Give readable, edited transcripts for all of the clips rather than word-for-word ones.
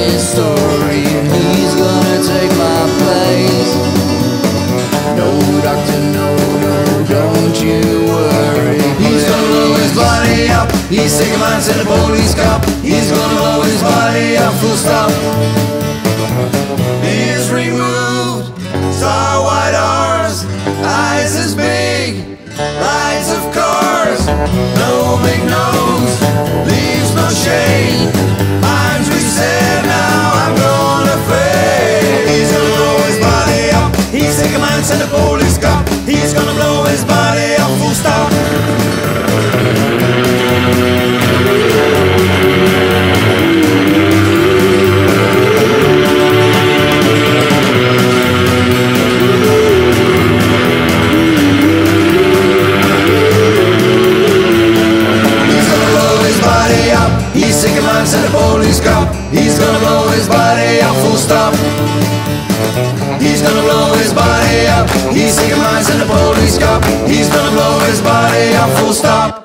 his story. He's gonna take my place. No doctor, no, don't you worry. He's gonna blow his body up. He's taking mines in a police cop. He's gonna blow his body up, full stop. Ears removed, saw white arms, eyes as big, lights of cars, no big nose, leaves no shade. Minds we said, now I'm gonna fade. He's gonna blow his body up. He's taking mines in a police cop. He's gonna blow his body up, full stop. He's gonna blow his body up, full stop. He's gonna blow his body up. He's taking mines in the police cop. He's gonna blow his body up, full stop.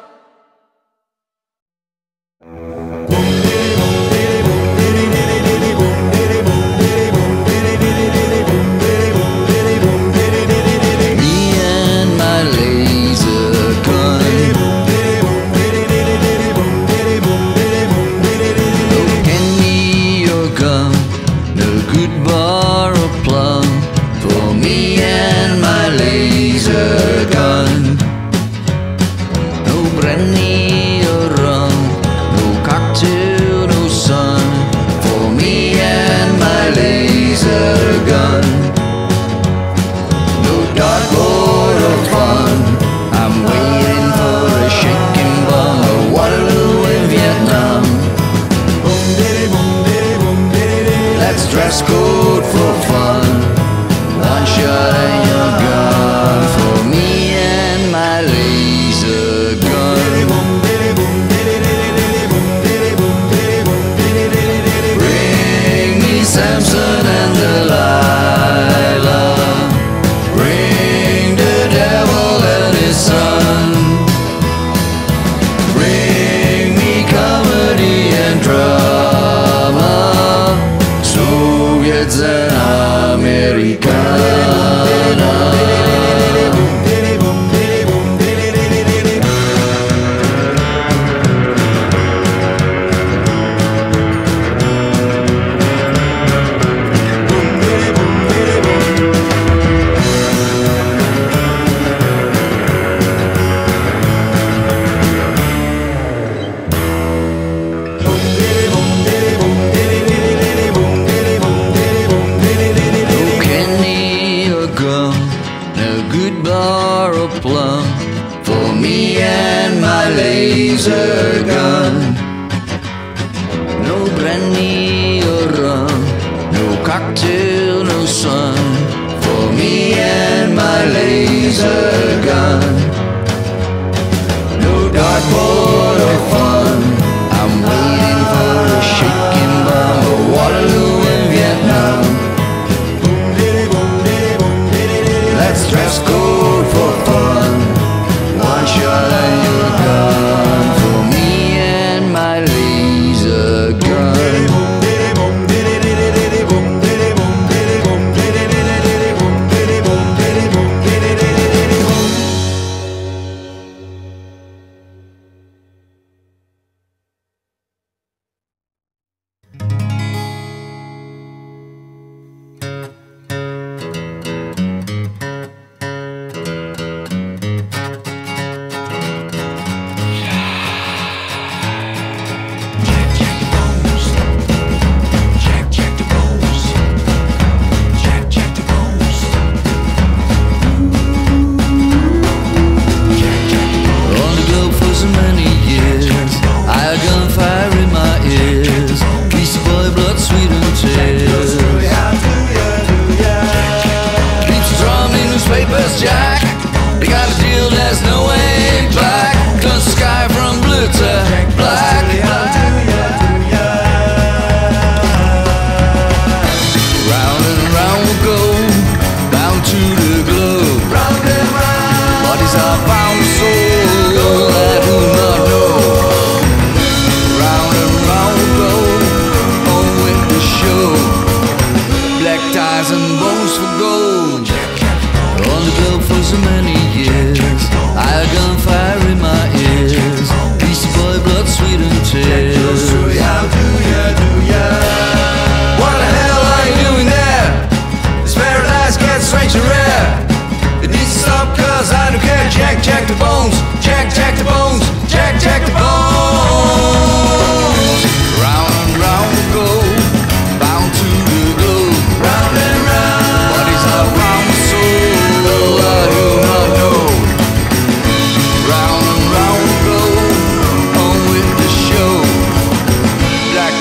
Dress code for fun. One shot and you're gone. For me and my laser gun. Bring me Samson and Delilah. Bring the devil and his son. Bring me comedy and drama. Soviets and Americana. Laser gun. No brandy or rum, no cocktail, no sun. For me and my laser gun. No dartboard or fun. I'm waiting for a shaking bomb, a Waterloo in Vietnam. Let's dress code for fun. One shot and you're gone. For me and my laser gun.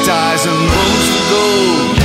ties and bones for gold.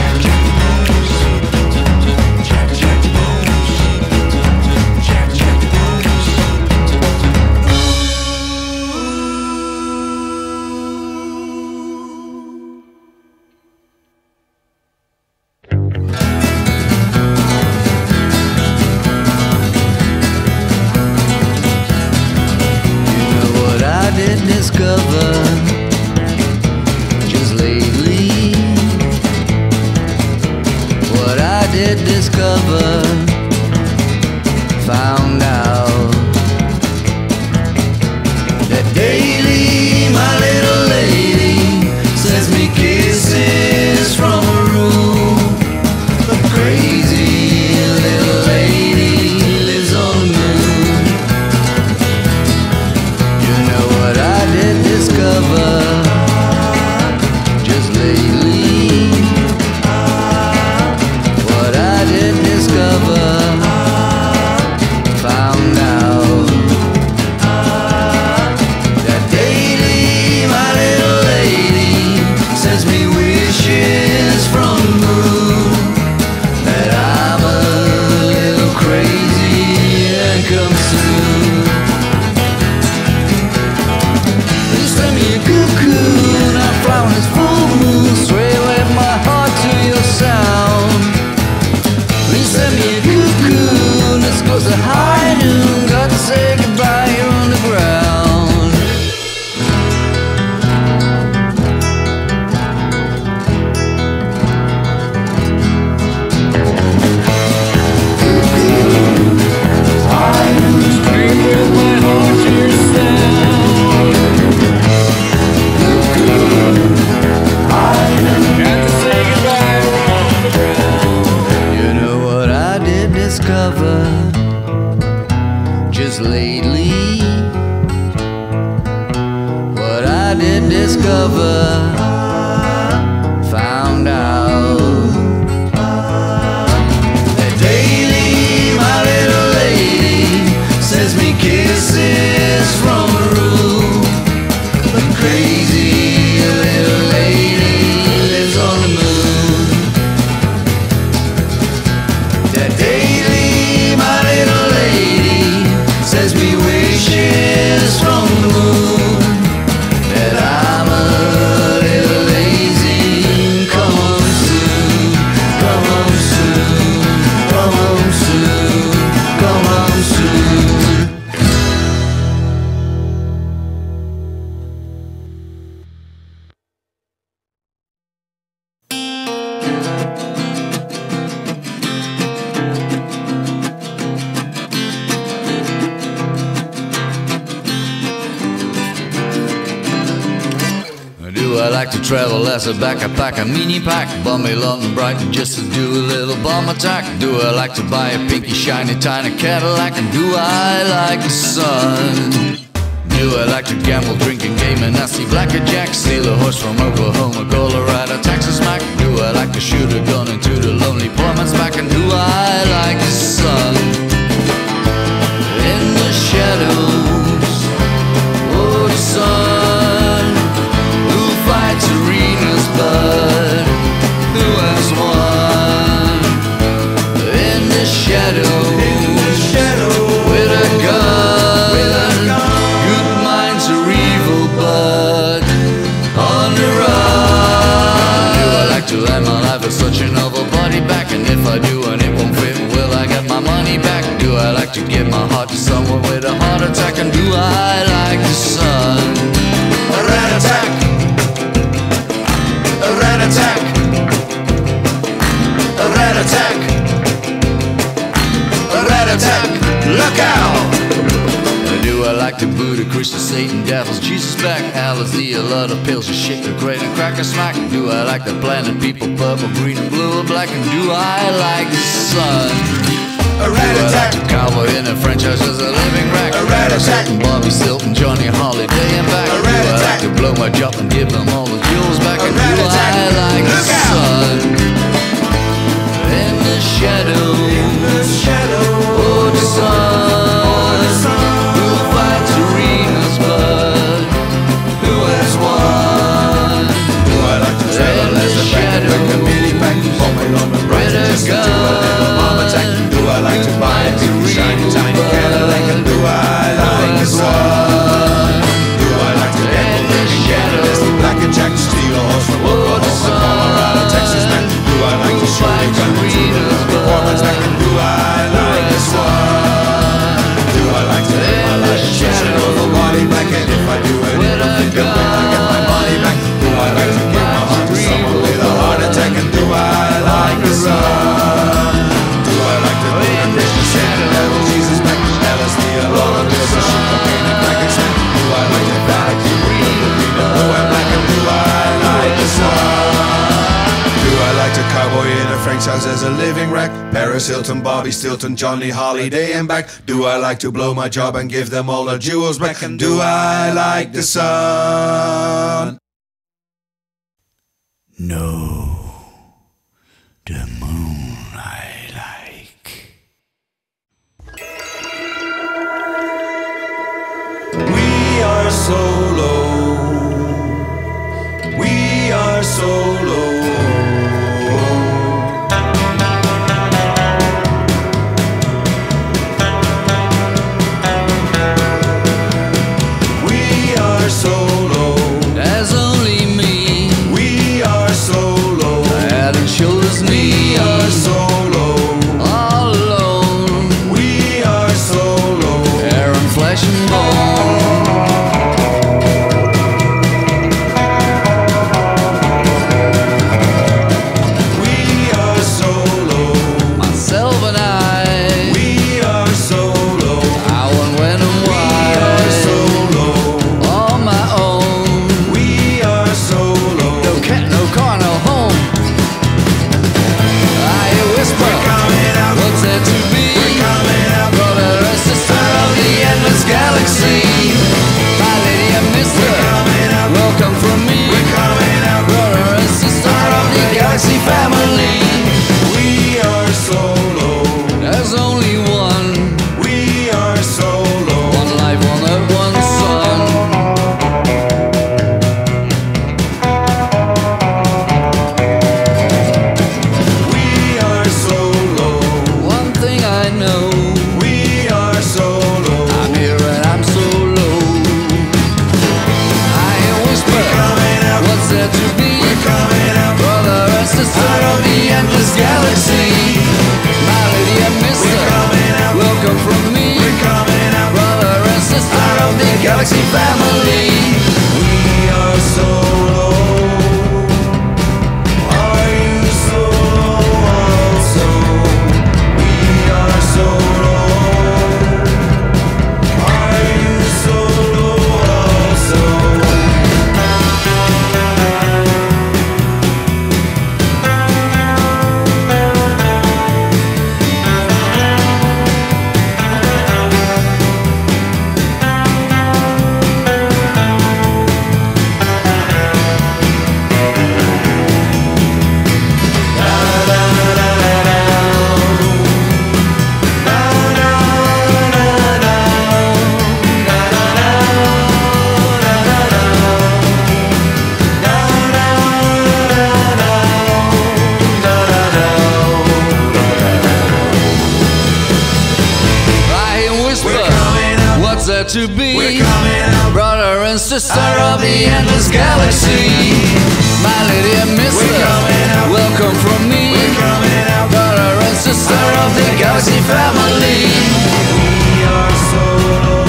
Back a pack, a mini pack, bummy, London, Brighton, just to do a little bomb attack. Do I like to buy a pinky, shiny, tiny Cadillac? And do I like the sun? Do I like to gamble, drink a game, a nasty blackjack? Steal a horse from Oklahoma, Colorado, Texas, Mac? Do I like to shoot a gun into the lonely poor man's back? And do I like the sun? In the shadows, oh, the sun. But who has won? In the shadows, with a gun, good minds are evil, but on the run. Do I like to end my life with such an awful body back? And if I do and it won't fit, will I get my money back? Do I like to give my heart to someone with a heart attack? And do I like the sun? A rat attack! A rat attack, a rat attack, a rat attack, look out! Do I like to Buddha, Christian, Satan, devils, Jesus back? LSD, a lot of pills, and shit, a great and crack a smack. Do I like the planet, people, purple, green, and blue, and black? And do I like the sun? A rat attack. Like a cowboy in a franchise as a living rack? A rat attack. Bobby Silton, Johnny Holiday and back. A rat attack. Do I like to blow my job and give them all the jewels back? A rat attack. I like the sun. In the shadow, oh, the sun. Who fights arenas, but who has won? Do I like to Hugs as a living wreck. Paris Hilton, Bobby Stilton, Johnny Holiday and back. Do I like to blow my job and give them all their jewels back? And do I like the sun? No, the moon I like. We are so low. We are so low. To be, we're coming out, brother and sister of the endless galaxy. My lady and mister, welcome from me. We're coming out, brother and sister of the galaxy family. We are so low.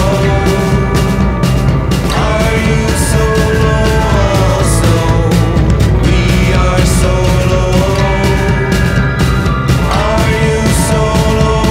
Are you so low also? We are so low. Are you so low also?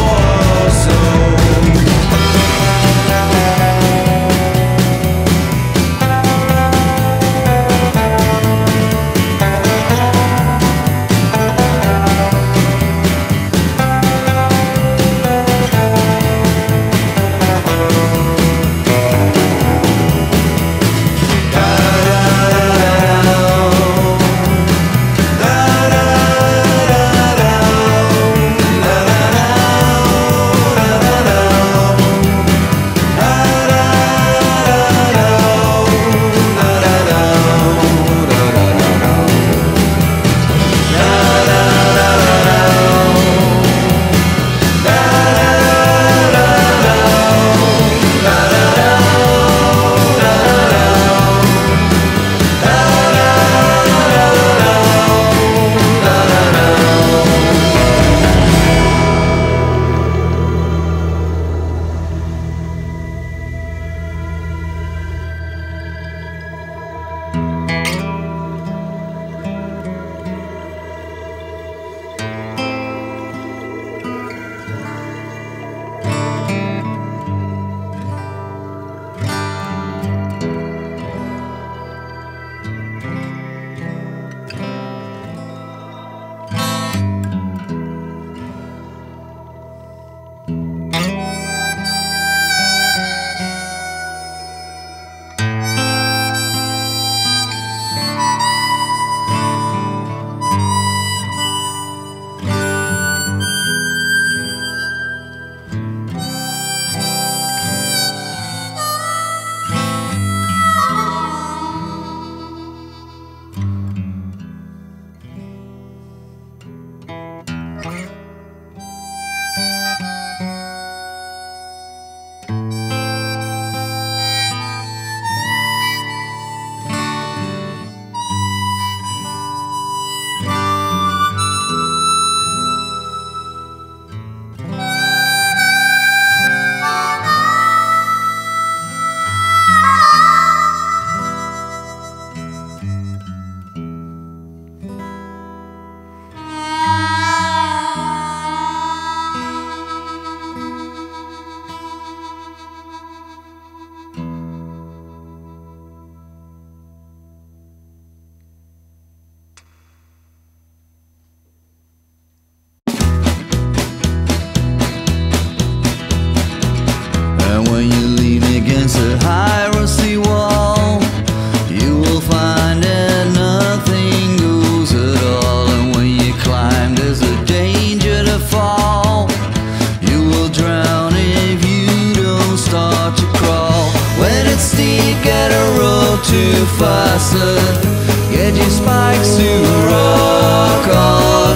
to rock on.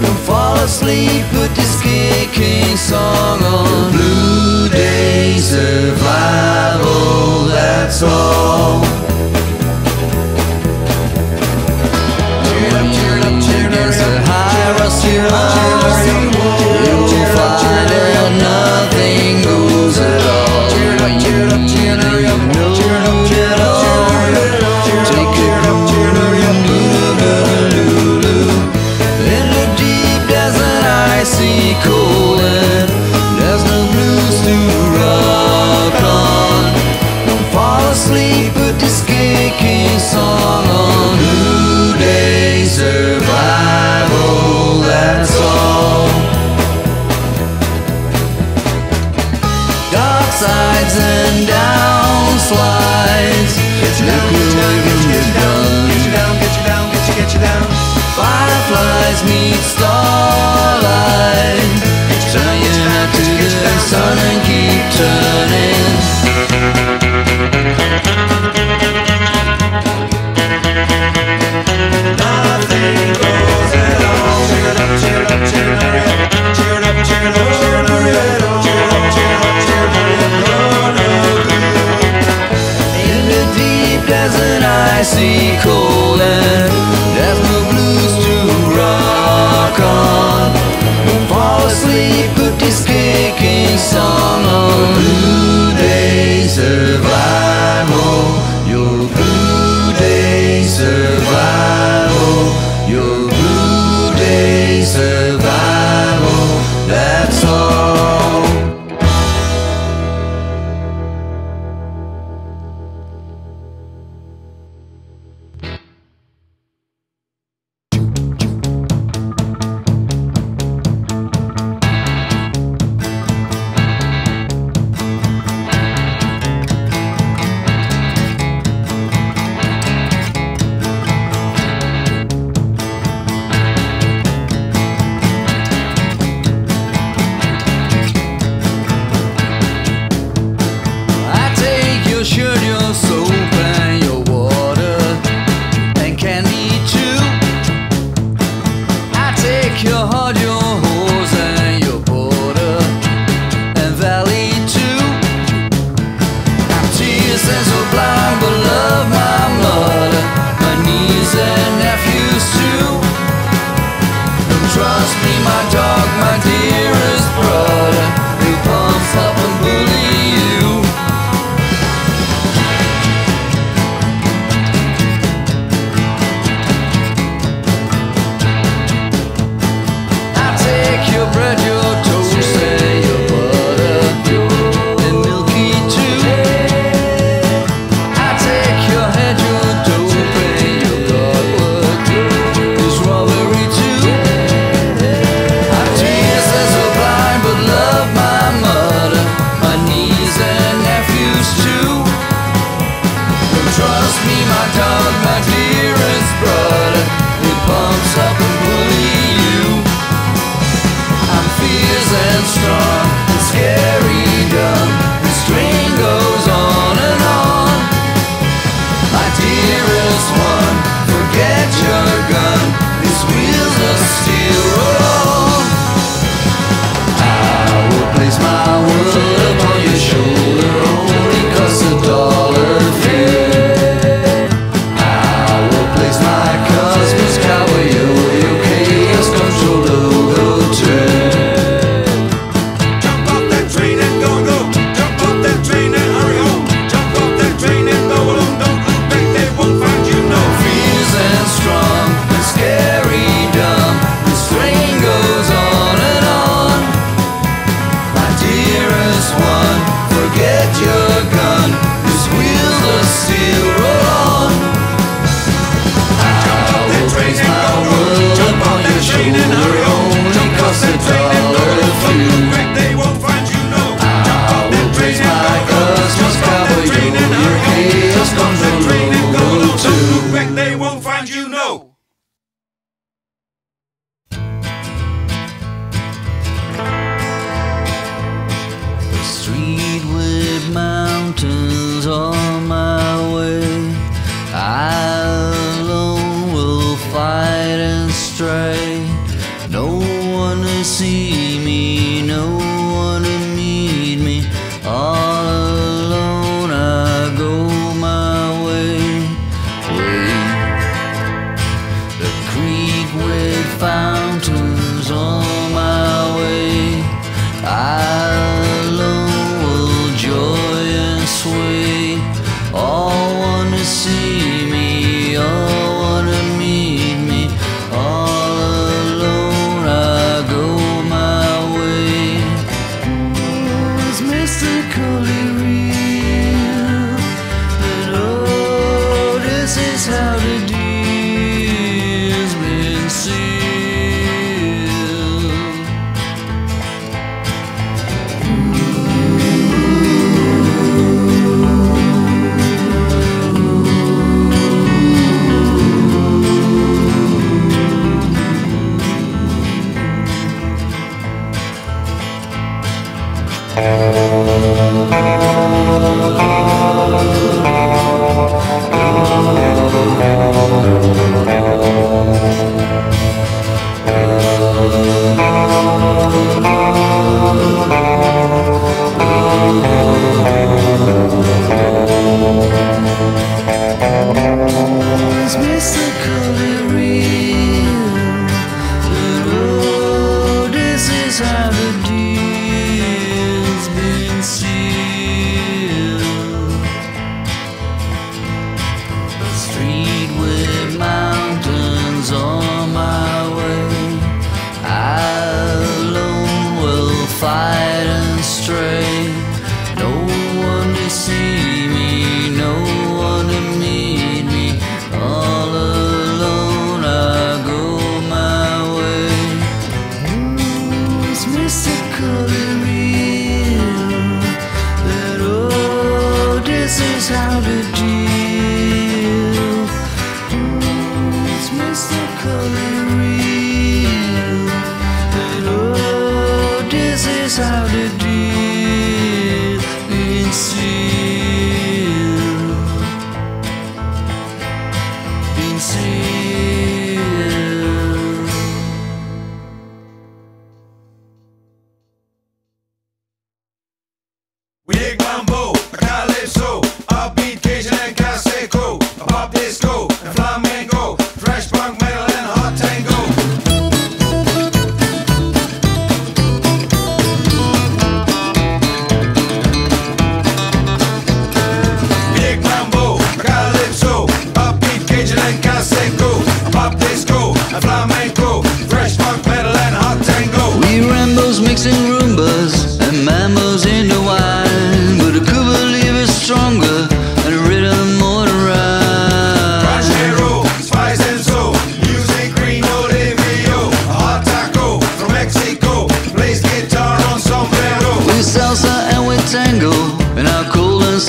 Don't fall asleep, put this kicking song on. Blue day survival, that's all. Cheer up, cheer up, cheer up, there's a high rush, cheer up, cheer up. Sides and down slides. Get you down, get you down, get you down, get you down, get you down, get you down. Fireflies meet starlight. Shining out to the sun and keep turning. Nothing goes at all. Cheer it up, cheer it up, cheer it up, cheer it up, cheer it up, cheer it up. There's an icy cold and there's no blues to rock on. Don't fall asleep, put this kicking song on. Blue day survival, your blue day survival, your blue day survival, that's all. Brother, it pumps up and bully you. I'm feeling wide and straight. No one to see me, no one to meet me. All alone I go my way, way. The creek with fountains on my way. I alone will joy and sway. All one to see me, all mysteriously real, but oh, this is how the deal's been sealed. How to deal. It's mystically real, but oh, this is how to deal. It's sealed, been sealed.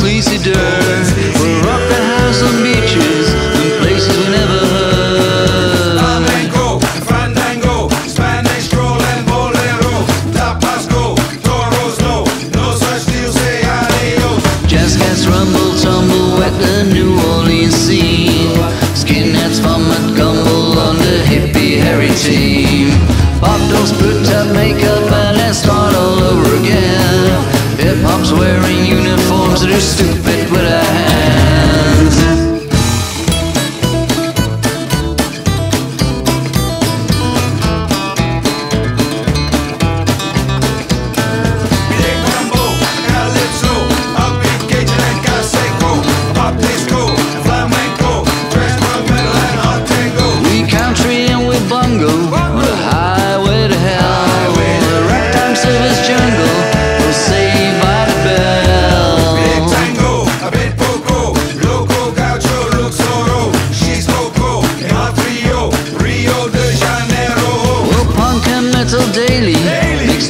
Sleazy dirt. We'll rock the house on beaches and places we never heard. Flamenco, fandango, Spanish roll and bolero. Tapas go, toros no, no such deal, say adios. Jazz cats rumble, tumble, wet the New Orleans scene. Skinheads vomit, gumble on the hippie hairy team. Pop dolls put up makeup and let's start all over again. Hip hop's wearing uniforms that are stupid with our hands. Big mambo, calypso, upbeat, Cajun and Caseco, pop disco, flamenco, thrash punk, metal and hot tango. We country and we bongo, on the highway to hell. The ragtime service jungle will save.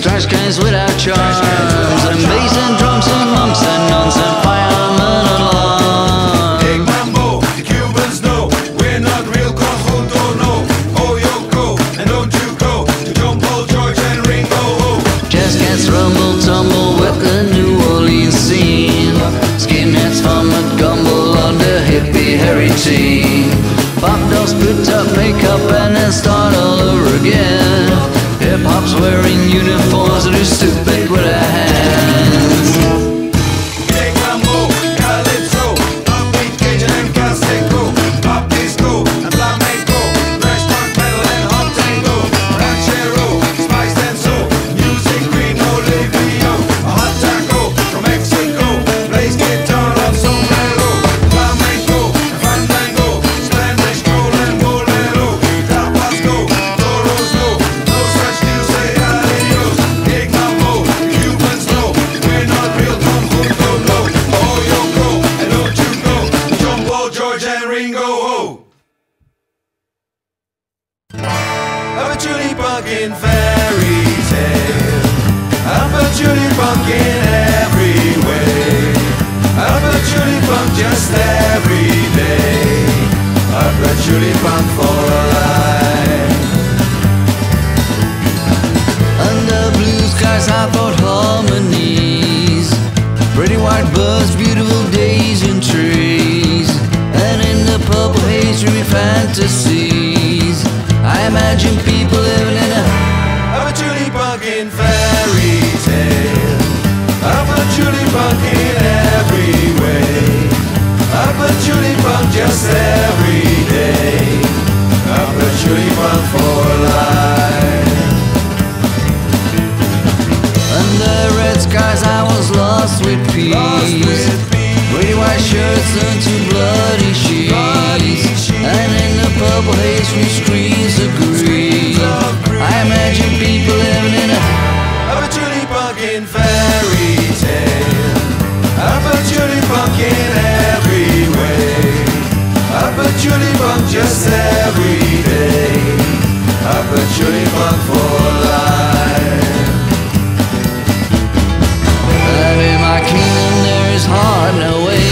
Trash cans without charms, and bass and drums and mumps and nuns and firemen alarm. Big mambo, the Cubans know we're not real conjunto, no. Oh, Yoko, and don't you go to John Paul, George and Ringo. Oh. Jazz cats rumble, tumble with the New Orleans scene. Skinheads vomit, gumble on the hippie hairy team. Pop dolls put up makeup up and then start all over again. Hip-hop's wearing uniforms that are stupid with a hand. Patchouly Punk in fairy tale, I'm Patchouly Punk in every way, I'm Patchouly Punk just every day, I'm Patchouly Punk for life. Under blue skies I thought harmonies, pretty white birds, beautiful days and trees, and in the purple haze dreamy fantasies I imagine people living in a patchouly punk in fairy tale. A patchouly punk in every way. A patchouly punk just every day. A patchouly punk for life. Under red skies I was lost with peace. Pretty white shirts turned to bloody sheets, and in the purple haze we scream. I imagine people living in a patchouly punk in fairy tale. A patchouly punk in every way. A patchouly punk just every day. A patchouly punk for life. But in my kingdom there is hard no ways.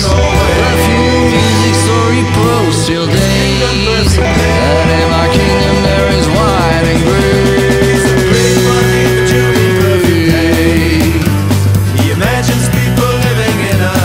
Perfume, music, story, prose till days. But in my kingdom there is wine and grace. He imagines people living in a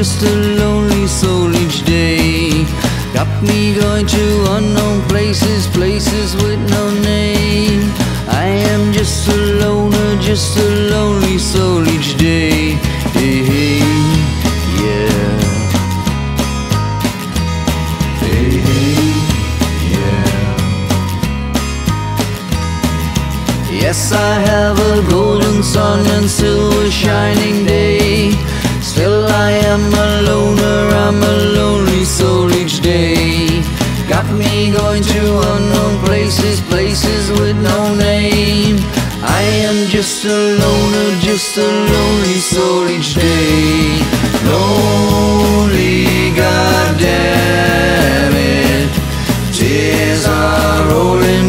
just a lonely soul each day. Got me going to unknown places, places with no name. I am just a loner, just a lonely soul each day. Hey, hey, yeah. Hey, hey, yeah. Yes, I have a golden sun and silver shining day. Still I am a loner, I'm a lonely soul each day. Got me going to unknown places, places with no name. I am just a loner, just a lonely soul each day. Lonely, goddamn it, tears are rolling.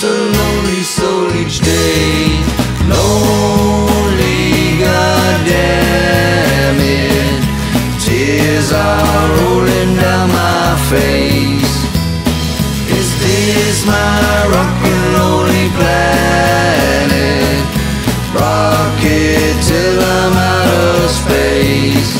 just a lonely soul each day. Lonely, goddamn it. Tears are rolling down my face. Is this my rock and lonely planet? Rocket till I'm out of space.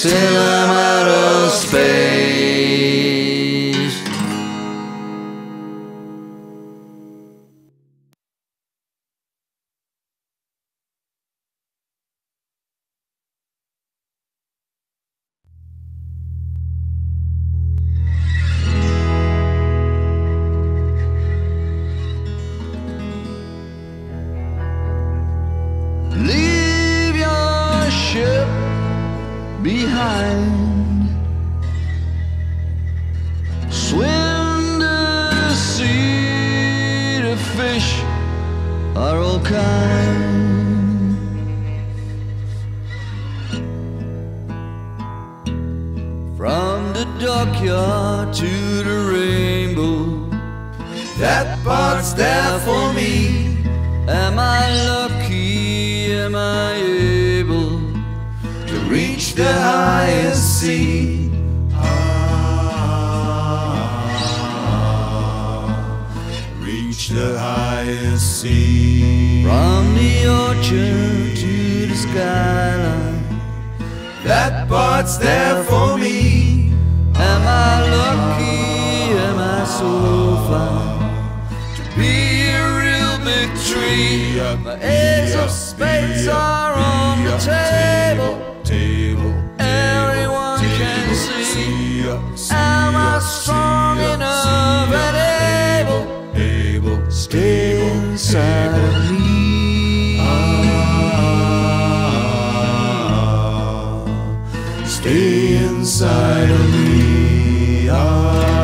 Till I'm out of space. Leave your ship behind, swim to sea, the fish are all kind. From the dockyard to the rainbow, that part's there for me. Am I lucky? Am I able to reach the highest sea? Reach the highest sea. From the ocean to the skyline, that part's there for me. Am I lucky? Am I so fine to be a real big tree? My eggs of space are on the table. Everyone can see, am I strong enough and able, stay inside of me, stay inside of me.